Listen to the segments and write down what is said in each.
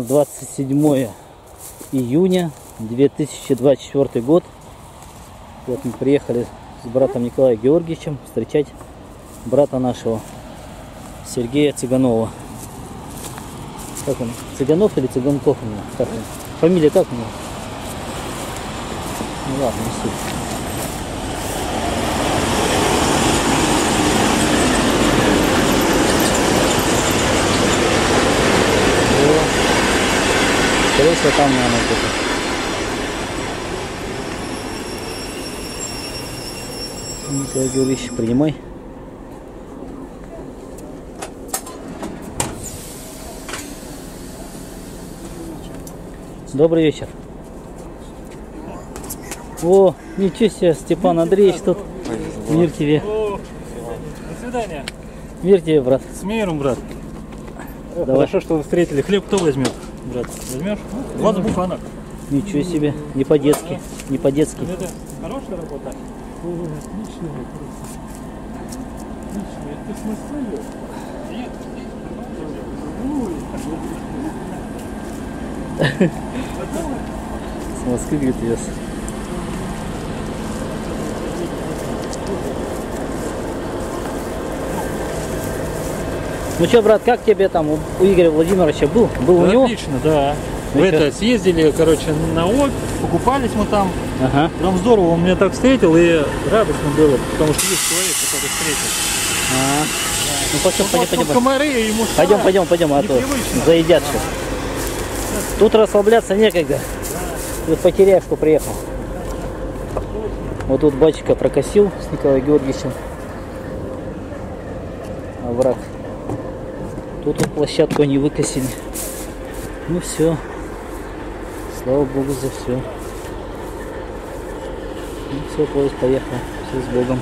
27 июня 2024 год. Вот мы приехали с братом Николаем Георгиевичем встречать брата нашего Сергея Цыганова. Как он? Цыганов или Цыганков у него? Как он? Фамилия как у него? Ну ладно, не суть. Скорее всего, там, наверное, где-то. Николай Георгиевич, принимай. Добрый вечер. О, ничего себе, Степан Андреевич тут. Мир тебе. До свидания. Мир тебе, брат. С миром, брат. Давай. Хорошо, что вы встретили. Хлеб кто возьмет? Брат, возьмешь? Ладно, буфанок. Ничего себе, не по-детски, не по-детски. Это хорошая работа? Отличная. Отличная. Это смысл? Нет. С Москвы, говорит, вез. Ну что, брат, как тебе там у Игоря Владимировича был? Был да, у него? Отлично, да. Мы это съездили, короче, на Обь, покупались мы там. Ага. Прям здорово, он меня так встретил и радостно было, потому что есть человек, который встретил. А -а -а. Да. Ну пошли, пойдем. Комары ему сара. Пойдем, а то заедят сейчас. Да. Тут расслабляться некогда. Да. Вот Потеряевку приехал. Да. Вот тут батчика прокосил с Николаем Георгиевичем. Овраг. Тут вот площадку они выкосили. Ну все. Слава Богу за все. Ну все, поезд поехал. Все с Богом.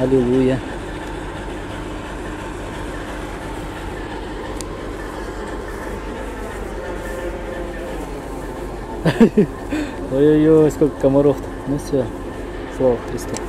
Аллилуйя. Ой-ой-ой, сколько комаров-то. Ну все. Слава Христу.